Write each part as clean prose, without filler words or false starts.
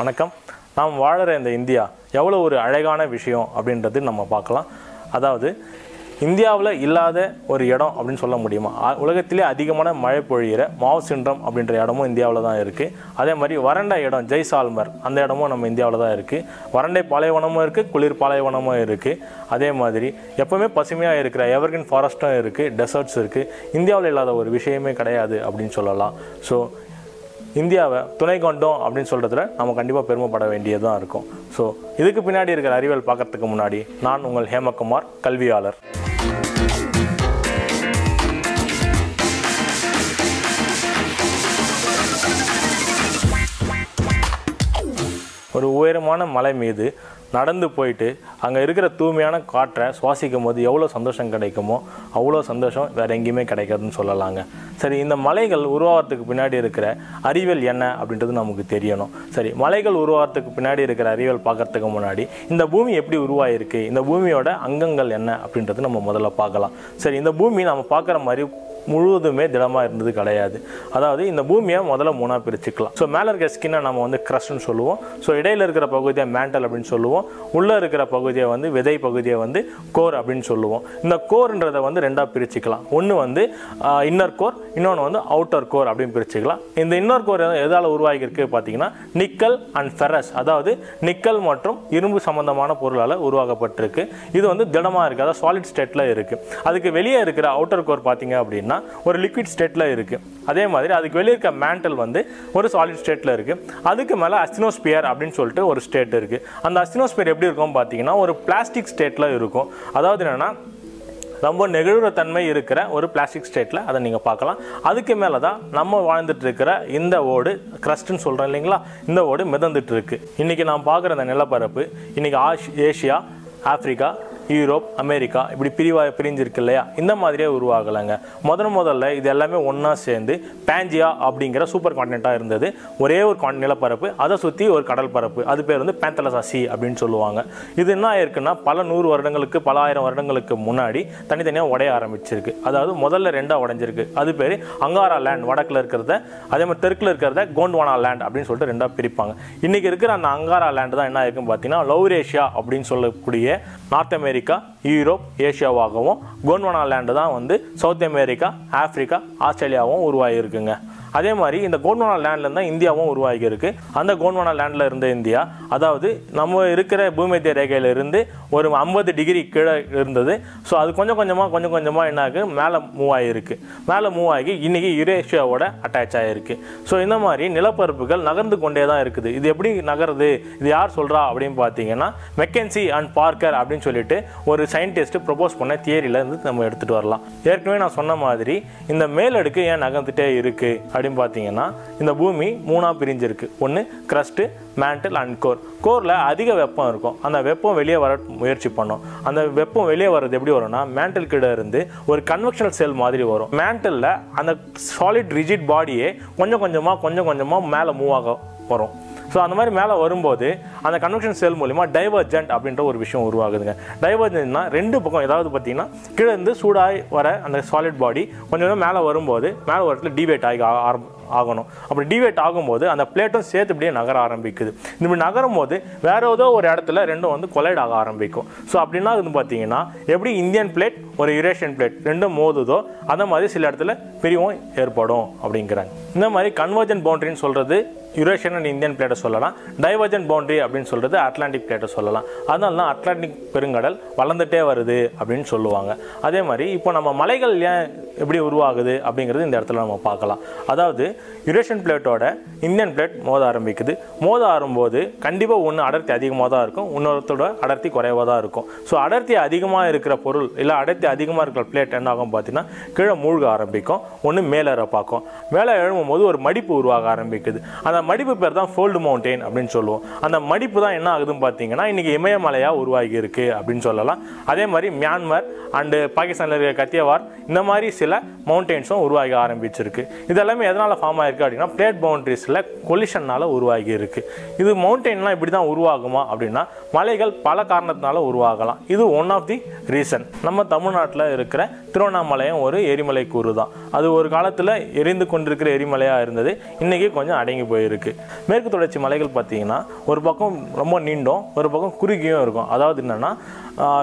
வணக்கம் நாம் வாழற இந்த இந்தியா எவ்வளவு ஒரு அழகான விஷயம் அப்படின்றது நம்ம பார்க்கலாம் அதாவது இந்தியாவுல இல்லாத ஒரு இடம் அப்படினு சொல்ல முடியுமா உலகத்திலே அதிகமான மழை பொழியிற மாவ் சிண்ட்ரோம் அப்படிங்கற இடமும் இந்தியாவுல தான் இருக்கு அதே மாதிரி வறண்ட இடம் ஜெய்சால்மர் அந்த இடமும் நம்ம இந்தியாவுல தான் இருக்கு வறண்ட பாலைவனமும் இருக்கு குளிர் பாலைவனமும் இருக்கு அதே மாதிரி எப்பவுமே பசுமையா இருக்கிற எவர்கிரீன் ஃபாரஸ்ட்டும் இருக்கு டெசர்ட்ஸ் இருக்கு இந்தியாவுல இல்லாத ஒரு விஷயமே கிடையாது அப்படினு சொல்லலாம் சோ இந்தியாவை துணை கொண்டோம் அப்படினு சொல்றதுல நாம கண்டிப்பா பெருமைப்பட வேண்டியதா இருக்கும் சோ இதுக்கு பின்னாடி இருக்கிற அறிவியல் பார்க்கிறதுக்கு முன்னாடி நான் உங்கள் ஹேமகுமார் கல்வியாளர் ஒரு உயரமான மலை மீது நடந்து போயிடு அங்க இருக்கிற தூய்மையான காற்றை சுவாசிக்கும்போது எவ்வளவு சந்தோஷம் கிடைக்குமோ அவ்வளவு சந்தோஷம் வேற எங்கயுமே கிடைக்காதுன்னு சொல்லலாம்ங்க சரி இந்த மலைகள் உருவாகிறதுக்கு பின்னாடி இருக்கிற அறிவியல் என்ன அப்படின்றது நமக்கு தெரியணும் சரி மலைகள் உருவாகிறதுக்கு பின்னாடி இருக்கிற அறிவியல் பார்க்கிறதுக்கு முன்னாடி இந்த பூமி எப்படி உருவாயிருக்கு இந்த பூமியோட அங்கங்கள் என்ன அப்படின்றது நம்ம முதல்ல பார்க்கலாம் சரி இந்த பூமி நாம பார்க்குற மாதிரி முழுதுமே திடமா இருந்தது கிடையாது அதாவது இந்த பூமியை முதல்ல மூணா பிரிச்சுக்கலாம் சோ மேல இருக்கிற ஸ்கின்னை நாம வந்து crust ன்னு சொல்லுவோம் சோ இடையில இருக்கிற பகுதியை mantle அப்படினு சொல்லுவோம் உள்ள இருக்கிற பகுதியை வந்து விதை பகுதியை வந்து கோர் அப்படினு சொல்லுவோம் இந்த கோர்ன்றதை வந்து ரெண்டா பிரிச்சுக்கலாம் ஒன்னு வந்து இன்னர் கோர் இன்னொன்னு வந்து அவுட்டர் கோர் அப்படினு பிரிச்சுக்கலாம் இந்த இன்னர் கோர் எதால உருவாகி இருக்கு பாத்தீங்கன்னா நிக்கல் அண்ட் ஃபெரஸ் அதாவது நிக்கல் மற்றும் இரும்பு சம்பந்தமான பொருளால உருவாக்கப்பட்டிருக்கு இது வந்து திடமா இருக்கு அதாவது solid stateல இருக்கு அதுக்கு வெளியே இருக்கிற அவுட்டர் கோர் பாத்தீங்க அப்படினா ஒரு liquid stateல இருக்கு அதே மாதிரி அதுக்கு வெளிய இருக்க mantle வந்து ஒரு solid stateல இருக்கு அதுக்கு மேல asthenosphere அப்படினு சொல்லிட்டு ஒரு state இருக்கு அந்த asthenosphere எப்படி இருக்கும் பாத்தீங்கன்னா ஒரு plastic stateல இருக்கும் அதாவது என்னன்னா ரொம்ப நெகிழ்வுற தன்மை இருக்கிற ஒரு பிளாஸ்டிக் ஸ்டேட்ல அதை நீங்க பார்க்கலாம் அதுக்கு மேல தான் நம்ம வாழ்ந்துட்டு இருக்கிற இந்த ஓடு crust ன்னு சொல்றோம் இல்லீங்களா இந்த ஓடு மிதந்துட்டு இருக்கு இன்னைக்கு நாம் பார்க்குற அந்த நிலப்பரப்பு இன்னைக்கு ஏசியா ஆப்பிரிக்கா யூரோப் அமெரிக்கா இப்படி பிரிஞ்சிருக்கு இல்லையா இந்த மாதிரியே உருவாகலங்க முதல்ல இது எல்லாமே ஒண்ணா சேர்ந்து பாங்கியா அப்படிங்கற சூப்பர் கான்டினென்ட்டா இருந்தது ஒரே ஒரு கான்டினென்ட் பரப்பு அத சுத்தி ஒரு கடல் பரப்பு அது பேர் வந்து பாந்தலசாசி அப்படினு சொல்லுவாங்க இது என்ன ஆயிருக்குன்னா பல நூறு வருடங்களுக்கு பல ஆயிரம் வருடங்களுக்கு முன்னாடி தனித்தனியா உடைய ஆரம்பிச்சிருக்கு அதாவது முதல்ல ரெண்டா உடைஞ்சிருக்கு அது பேர் அங்காரா லேண்ட் வடக்குல இருக்கிறத அதே மாதிரி தெற்குல இருக்கிறத கோண்ட்வானா லேண்ட் அப்படினு சொல்லிட்டு ரெண்டா பிரிப்பாங்க இன்னைக்கு இருக்கிற அந்த அங்காரா லேண்ட் தான் என்ன ஆயிருக்குன்னு பாத்தீங்கன்னா லௌரேஷியா அப்படினு சொல்லக்கூடிய நார்த் அமெரிக்கா யூரோப் ஏசியாவாகவும் கோண்ட்வானா லேண்ட் தான் வந்து சவுத் அமெரிக்கா ஆப்பிரிக்கா ஆஸ்திரேலியாவும் உருவாகி இருக்குங்க அதே மாதிரி இந்த கோண்ட்வானா லேண்ட்ல இருந்தா இந்தியாவும் உருவாகி இருக்கு அந்த கோண்ட்வானா லேண்ட்ல இருந்த இந்தியா அதாவது நம்ம இருக்கிற பூமத்திய ரேகையில இருந்து ஒரு 50 டிகிரி கீழே இருந்தது சோ அது கொஞ்சம் கொஞ்சமா என்னாக்கு மேல மூவ் ஆயிருக்கு இன்னைக்கு யூரேஷியாவோட அட்டாச் ஆயிருக்கு சோ இந்த மாதிரி நிலப்பரப்புகள் நகர்ந்து கொண்டே தான் இருக்குது இது எப்படி நகருது இது யார் சொல்றா அப்படினு பாத்தீங்கன்னா McKenzie and Parker அப்படினு சொல்லிட்டு ஒரு சயின்டிஸ்ட் ப்ரோபோஸ் பண்ண தியரியில இருந்து நம்ம எடுத்துட்டு வரலாம் ஏற்கனவே நான் சொன்ன மாதிரி இந்த மேலடுக்கு ஏன் நகர்ந்துட்டே இருக்கு அப்படினு பாத்தீங்கன்னா இந்த பூமி மூணா பிரிஞ்சிருக்கு ஒன்னு crust mantle and core coreல அதிக வெப்பம் இருக்கும் அந்த வெப்பம் வெளியே வர முயற்சி பண்ணும் அந்த வெப்பம் வெளியே வரது எப்படி வரும்னா mantle கிட்ட இருந்து ஒரு கன்வெக்ஷனல் செல் மாதிரி வரும் mantle அந்த solid rigid பாடியே கொஞ்சம் கொஞ்சமா மேலே மூவ் ஆக வரும் சோ அந்த மாதிரி மேலே வரும்போது அந்த கன்வெக்ஷன் செல் மூலமா டைவர்ஜென்ட் அப்படிங்கற ஒரு விஷயம் உருவாகுதுங்க டைவர்ஜென்ட்னா ரெண்டு பக்கம் ஏதாவது பாத்தீங்கன்னா கீழ இருந்து சூடாய் வர அந்த solid body கொஞ்சம் மேலே வரும்போது மேலே வரதுல டிவேட் ஆகணும் அப்படி டிவேட் ஆகும்போது அந்த பிளேட்டும் சேர்த்து அப்படியே நகர ஆரம்பிக்குது இப்படி நகரும்போது வேற ஏதோ ஒரு இடத்துல ரெண்டும் வந்து கொலைட் ஆக ஆரம்பிக்கும் சோ அப்படின்னா வந்து பாத்தீங்கன்னா எப்படி இந்தியன் பிளேட் ஒரு யூரேஷியன் பிளேட் ரெண்டும் மோதுதோ அந்த மாதிரி சில இடத்துல பிரிவும் ஏற்படும் அப்படிங்கிறாங்க இந்த மாதிரி கன்வர்ஜென்ட் பவுண்டரின்னு சொல்றது யூரேஷியன் அண்ட் இந்தியன் பிளேட்டை சொல்லலாம் டைவர்ஜென்ட் பவுண்டரி அப்படின்னு சொல்றது அட்லாண்டிக் பிளேட்டை சொல்லலாம் அதனால தான் அட்லாண்டிக் பெருங்கடல் வளர்ந்துட்டே வருது அப்படின்னு சொல்லுவாங்க அதே மாதிரி இப்போ நம்ம மலைகள் ஏன் எப்படி உருவாகுது அப்படிங்கிறது இந்த இடத்துல நம்ம பார்க்கலாம் அதாவது யூரேஷியன் பிளேட்டோட இந்தியன் பிளேட் மோத ஆரம்பிக்குது மோத ஆரம்போது கண்டிப்பாக ஒன்று அடர்த்தி அதிகமாக தான் இருக்கும் இன்னொருத்தோட அடர்த்தி குறைவாக தான் இருக்கும் ஸோ அடர்த்தி அதிகமாக இருக்கிற பொருள் இல்லை அடர்த்தி அதிகமாக இருக்கிற பிளேட் என்ன ஆகும் பார்த்தீங்கன்னா கீழே மூழ்க ஆரம்பிக்கும் ஒன்று மேலேற பார்க்கும் மேலே எழும்பும் போது ஒரு மடிப்பு உருவாக ஆரம்பிக்குது அந்த மடிப்பு பேர் தான் ஃபோல்டு மவுண்டைன் அப்படின்னு சொல்லுவோம் அந்த மடிப்பு தான் என்ன ஆகுதுன்னு பார்த்தீங்கன்னா இன்னைக்கு இமயமலையா உருவாகி இருக்கு அப்படின்னு சொல்லலாம் அதே மாதிரி மியான்மர் அண்டு பாகிஸ்தான்ல இருக்கிற கத்தியவார் இந்த மாதிரி சில மவுண்டைன்ஸும் உருவாகி ஆரம்பிச்சிருக்கு இதெல்லாமே எதனால ஃபார்ம் ஆயிருக்கு அப்படின்னா பிளேட் பவுண்டரிஸ்ல கொலிஷனால உருவாகி இருக்கு இது மவுண்டைன்லாம் இப்படி தான் உருவாகுமா அப்படின்னா மலைகள் பல காரணத்தினால உருவாகலாம் இது ஒன் ஆஃப் தி ரீசன் நம்ம தமிழ்நாட்டில் இருக்கிற திருவண்ணாமலையும் ஒரு எரிமலை கூறு தான் அது ஒரு காலத்தில் எரிந்து கொண்டிருக்கிற எரிமலையா இருந்தது இன்னைக்கு கொஞ்சம் அடங்கி போயிருக்கு இருக்கு. மேற்கு தொடர்ச்சி மலைகள் பார்த்தீங்கன்னா ஒரு பக்கம் ரொம்ப நீண்டும் ஒரு பக்கம் குறுகியும் இருக்கும். அதாவது என்னன்னா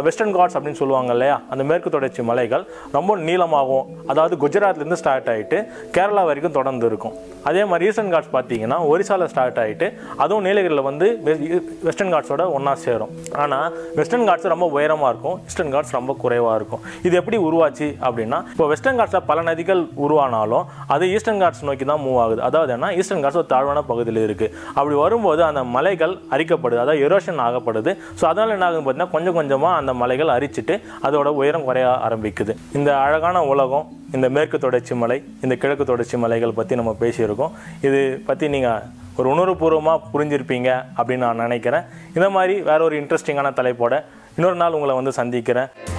வெஸ்டர்ன் காட்ஸ் அப்படின்னு சொல்லுவாங்க இல்லையா, அந்த மேற்கு தொடர்ச்சி மலைகள் ரொம்ப நீளமாகும். அதாவது குஜராத்லேருந்து ஸ்டார்ட் ஆகிட்டு கேரளா வரைக்கும் தொடர்ந்து இருக்கும். அதே மாதிரி ஈஸ்டர்ன் காட்ஸ் பார்த்தீங்கன்னா ஒரிசாவில் ஸ்டார்ட் ஆகிட்டு அதுவும் நீலகிரியில் வந்து வெஸ்டர்ன் காட்ஸோட ஒன்றா சேரும். ஆனால் வெஸ்டர்ன் காட்ஸ் ரொம்ப உயரமாக இருக்கும், ஈஸ்டர்ன் காட்ஸ் ரொம்ப குறைவாக இருக்கும். இது எப்படி உருவாச்சு அப்படின்னா, இப்போ வெஸ்டர்ன் காட்ஸில் பல நதிகள் உருவானாலும் அது ஈஸ்டர்ன் காட்ஸ் நோக்கி தான் மூவ் ஆகுது. அதாவது ஏன்னா ஈஸ்டர்ன் காட்ஸ் ஒரு தாழ்வான பகுதியில் இருக்குது. அப்படி வரும்போது அந்த மலைகள் அரிக்கப்படுது, அதாவது எரோஷன் ஆகப்படுது. ஸோ அதனால் என்ன ஆகுது பார்த்தீங்கன்னா கொஞ்சம் கொஞ்சமாக அந்த மலைகள் அரிச்சிட்டு அதோட உயரம் குறைய ஆரம்பிக்குது. இந்த அழகான உலகம், இந்த மேற்கு தொடர்ச்சி மலை, இந்த கிழக்கு தொடர்ச்சி மலைகள் பற்றி நம்ம பேசியிருக்கோம். இது பற்றி நீங்கள் ஒரு உணர்வுபூர்வமாக புரிஞ்சிருப்பீங்க அப்படின்னு நான் நினைக்கிறேன். இந்த மாதிரி வேற ஒரு இன்ட்ரெஸ்டிங்கான தலைப்போட இன்னொரு நாள் உங்களை வந்து சந்திக்கிறேன்.